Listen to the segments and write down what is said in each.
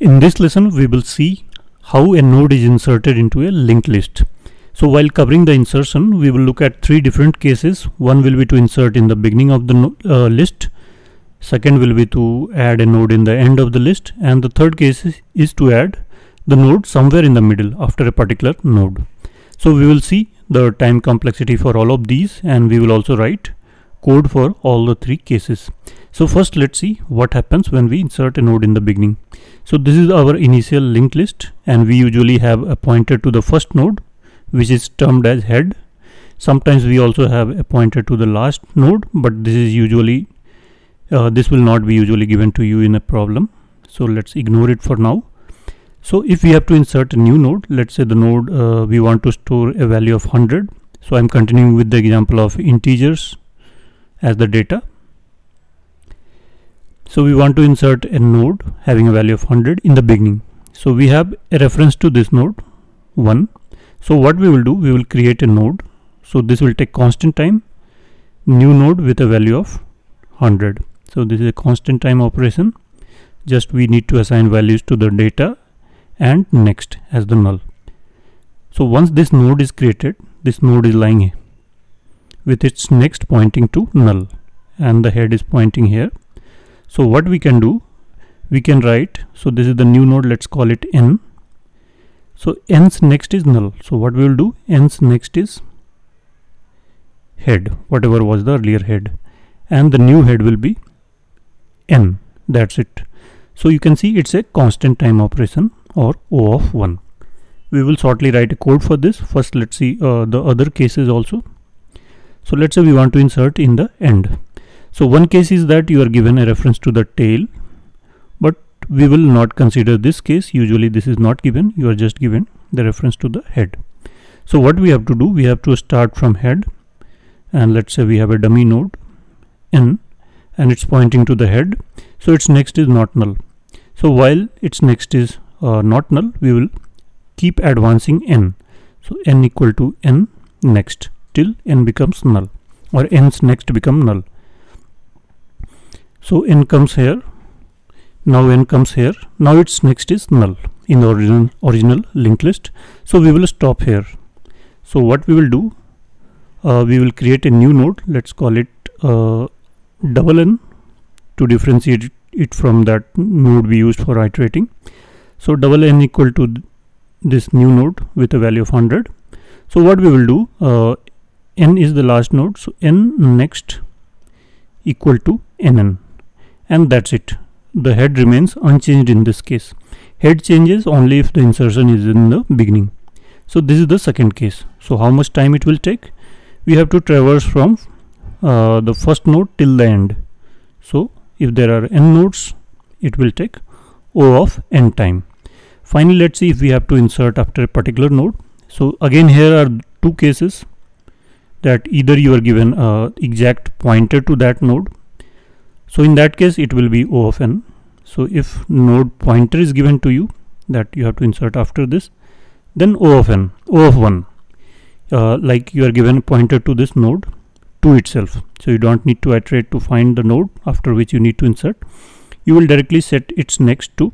In this lesson, we will see how a node is inserted into a linked list. So while covering the insertion, we will look at three different cases. One will be to insert in the beginning of the list. Second will be to add a node in the end of the list. And the third case is to add the node somewhere in the middle after a particular node. So we will see the time complexity for all of these, and we will also write code for all the three cases. So first let's see what happens when we insert a node in the beginning. So this is our initial linked list, and we usually have a pointer to the first node, which is termed as head. Sometimes we also have a pointer to the last node, but this is usually this will not be usually given to you in a problem, so let's ignore it for now. So if we have to insert a new node, let's say the node we want to store a value of 100. So I'm continuing with the example of integers as the data. So we want to insert a node having a value of 100 in the beginning. So we have a reference to this node 1. So what we will do, we will create a node. So this will take constant time, new node with a value of 100. So this is a constant time operation. Just we need to assign values to the data and next as the null. So once this node is created, this node is lying here with its next pointing to null, and the head is pointing here. So what we can do, we can write, so this is the new node, let's call it n. So n's next is null. So what we will do, n's next is head, whatever was the earlier head, and the new head will be n. That's it. So you can see it's a constant time operation, or O of 1. We will shortly write a code for this. First let's see the other cases also. So let's say we want to insert in the end. So one case is that you are given a reference to the tail, but we will not consider this case. Usually this is not given, you are just given the reference to the head. So what we have to do, we have to start from head, and let's say we have a dummy node n, and it's pointing to the head. So its next is not null. So while its next is not null, we will keep advancing n. So n equal to n next, till n becomes null, or n's next become null. So n comes here, now n comes here, now its next is null in the original linked list. So we will stop here. So what we will do, we will create a new node, let's call it double n to differentiate it from that node we used for iterating. So double n equal to this new node with a value of 100. So what we will do, n is the last node, so n next equal to nn, and that's it. The head remains unchanged in this case. Head changes only if the insertion is in the beginning. So this is the second case. So how much time it will take? We have to traverse from the first node till the end. So if there are n nodes, it will take O of n time. Finally, let's see if we have to insert after a particular node. So again, here are two cases, that either you are given exact pointer to that node. So in that case it will be O of n. So if node pointer is given to you that you have to insert after this, then O of n, O of 1, like you are given pointer to this node to itself. So you don't need to iterate to find the node after which you need to insert. You will directly set its next to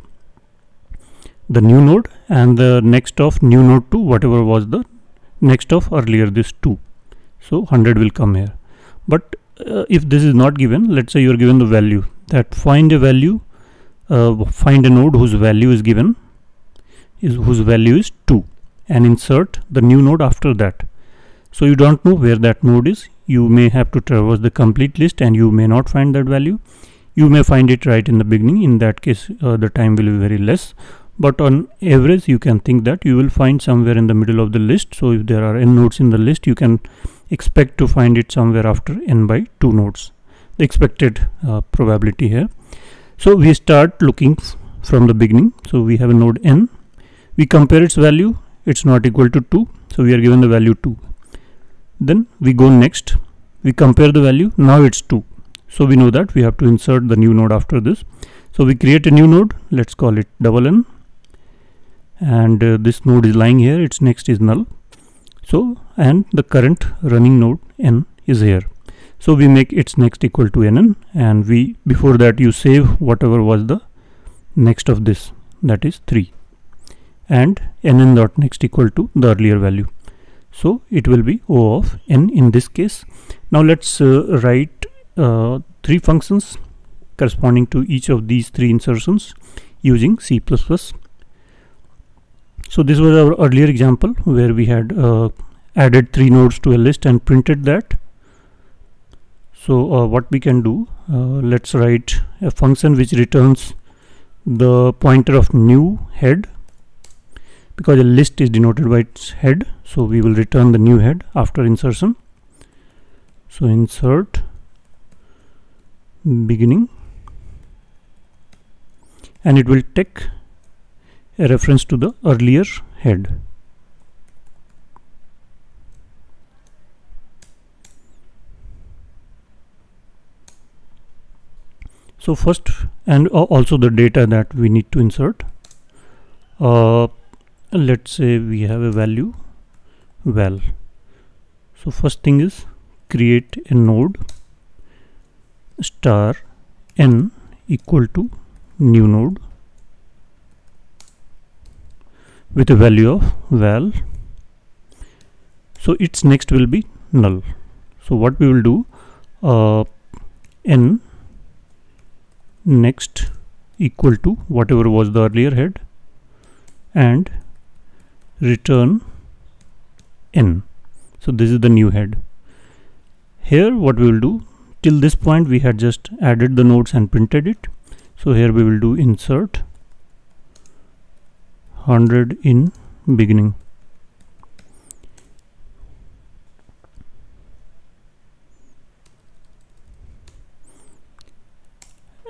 the new node, and the next of new node to whatever was the next of earlier this 2. So 100 will come here. But if this is not given, let's say you are given the value, that find a value, find a node whose value is given, whose value is 2, and insert the new node after that. So you don't know where that node is. You may have to traverse the complete list, and you may not find that value. You may find it right in the beginning. In that case, the time will be very less. But on average, you can think that you will find somewhere in the middle of the list. So if there are n nodes in the list, you can expect to find it somewhere after n by 2 nodes, the expected probability here. So we start looking from the beginning. So we have a node n, we compare its value, it's not equal to 2, so we are given the value 2. Then we go next, we compare the value, now it's 2. So we know that we have to insert the new node after this. So we create a new node, let's call it double n, and this node is lying here, its next is null. So, and the current running node n is here. So we make its next equal to nn, and we before that you save whatever was the next of this that is 3, and nn dot next equal to the earlier value. So it will be O of n in this case. Now let's write three functions corresponding to each of these three insertions using C++. So this was our earlier example where we had added three nodes to a list and printed that. So what we can do, let's write a function which returns the pointer of new head, because a list is denoted by its head, so we will return the new head after insertion. So insert beginning, and it will take a reference to the earlier head. So first, and also the data that we need to insert. Let's say we have a value val. So first thing is create a node star n equal to new node with a value of val. So its next will be null. So what we will do, n next equal to whatever was the earlier head and return n. So this is the new head. Here what we will do, till this point we had just added the nodes and printed it. So here we will do insert 100 in beginning.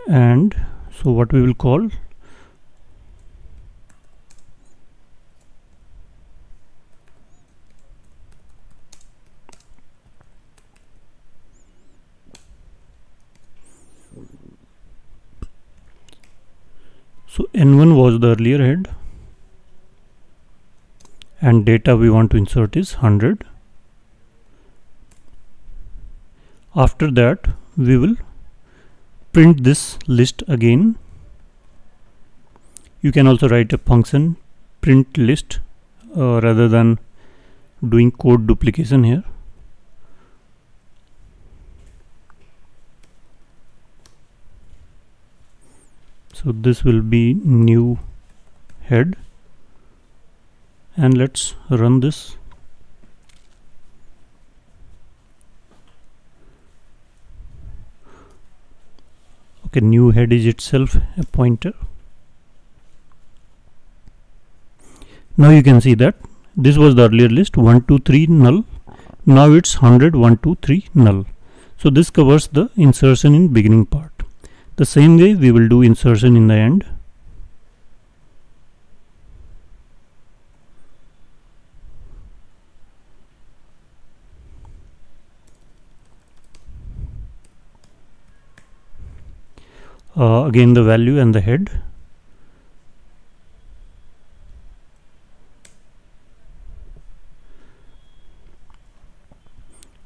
And so what we will call so n1 was the earlier head and data we want to insert is 100. After that we will print this list again. You can also write a function print list rather than doing code duplication here. So this will be new head, and let's run this. A new head is itself a pointer. Now you can see that this was the earlier list 1 2 3 null. Now it's 100 1 2 3 null. So this covers the insertion in beginning part. The same way we will do insertion in the end. Again the value and the head.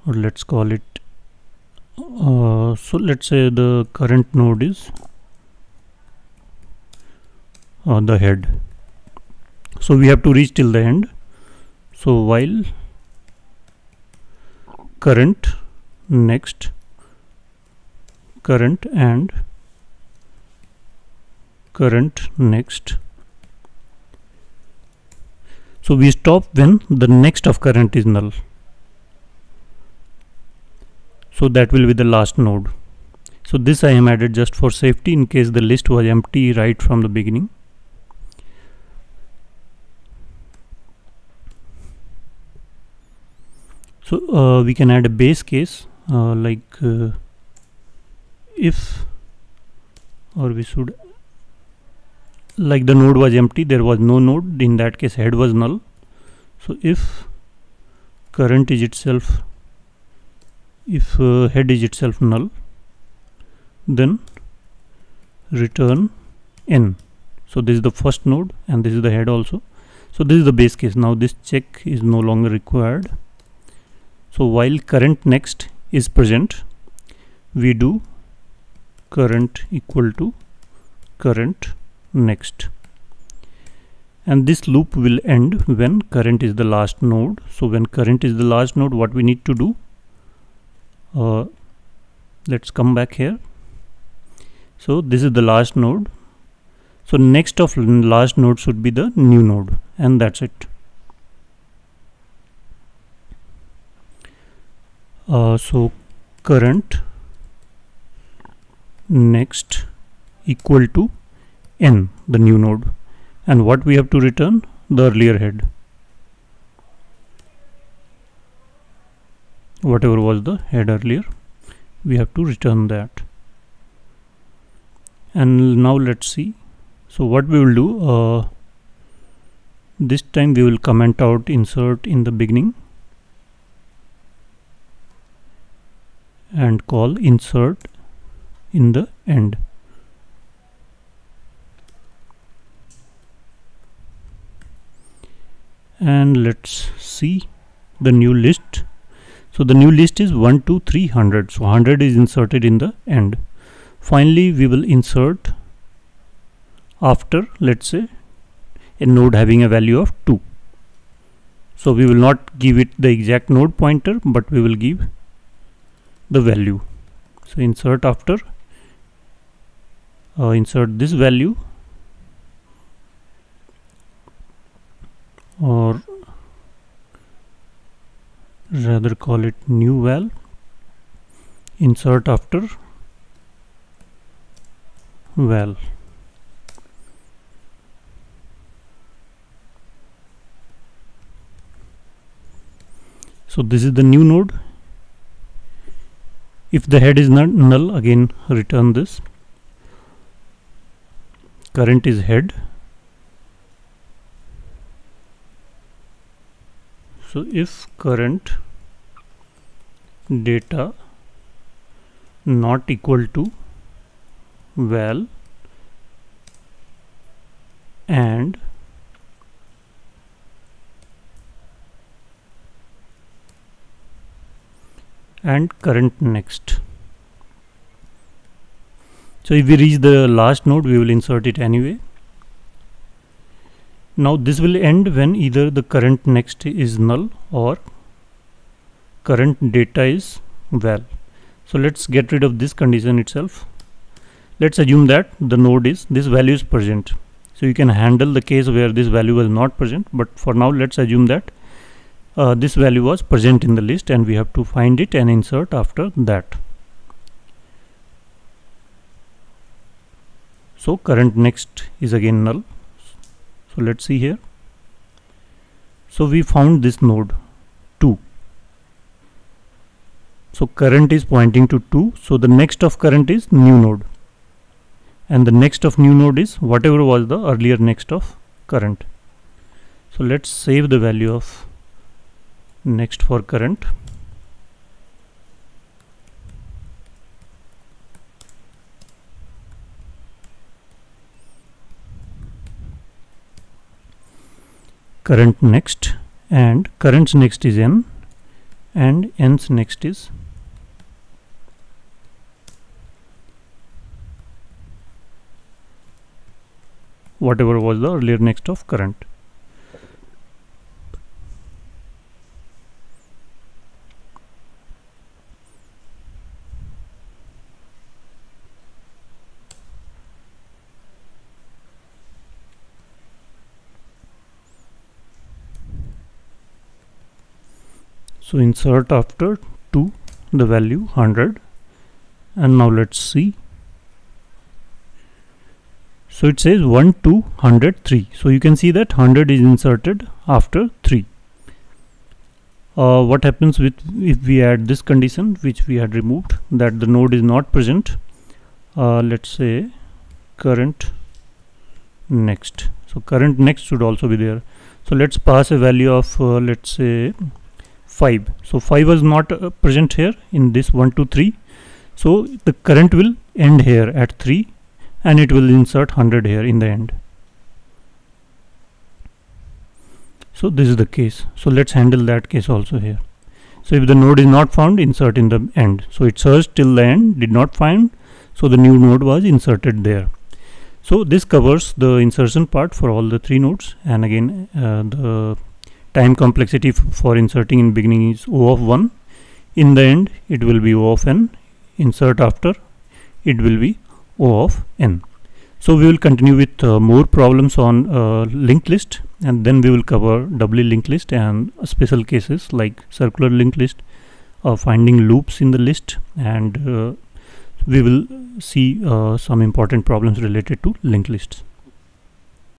Or let's call it, so let's say the current node is the head. So we have to reach till the end. So while current next current and current next. So we stop when the next of current is null. So that will be the last node. So this I am added just for safety in case the list was empty right from the beginning. So we can add a base case like if, or we should, like the node was empty, there was no node, in that case head was null. So if current is itself, if head is itself null, then return n. So this is the first node and this is the head also. So this is the base case. Now this check is no longer required. So while current next is present, we do current equal to current next. and this loop will end when current is the last node. So when current is the last node, what we need to do, let's come back here. So this is the last node, so next of last node should be the new node, and that's it. So current next equal to n, the new node, and what we have to return, the earlier head, whatever was the head earlier, we have to return that. And now let's see. So what we will do, this time we will comment out insert in the beginning and call insert in the end. And let's see the new list. So the new list is 1, 2, 3, 100. So 100 is inserted in the end. Finally, we will insert after, let's say, a node having a value of 2. So we will not give it the exact node pointer, but we will give the value. So insert after, insert this value, or rather call it new val, insert after val. So this is the new node. If the head is null, again return this. Current is head. So if current data not equal to val and current next. So if we reach the last node, we will insert it anyway. Now this will end when either the current next is null or current data is val. So let's get rid of this condition itself. Let's assume that the node is, this value is present. So you can handle the case where this value was not present, but for now let's assume that this value was present in the list and we have to find it and insert after that. So current next is again null. So let's see here. So we found this node 2. So current is pointing to 2. So the next of current is new node, and the next of new node is whatever was the earlier next of current. So let's save the value of next for current. Current next, and current's next is n, and n's next is whatever was the earlier next of current. So insert after 2 the value 100, and now let's see. So it says 1, 2, 100, 3. So you can see that 100 is inserted after 3. What happens with if we add this condition which we had removed, that the node is not present, let's say current next. So current next should also be there. So let's pass a value of let's say 5. So 5 was not present here in this 1 2 3, so the current will end here at 3 and it will insert 100 here in the end. So this is the case. So let's handle that case also here. So if the node is not found, insert in the end. So it searched till the end, did not find, so the new node was inserted there. So this covers the insertion part for all the three nodes, and again the time complexity for inserting in beginning is O of 1. In the end it will be O of n. Insert after it will be O of n. So we will continue with more problems on linked list, and then we will cover doubly linked list and special cases like circular linked list, finding loops in the list, and we will see some important problems related to linked lists.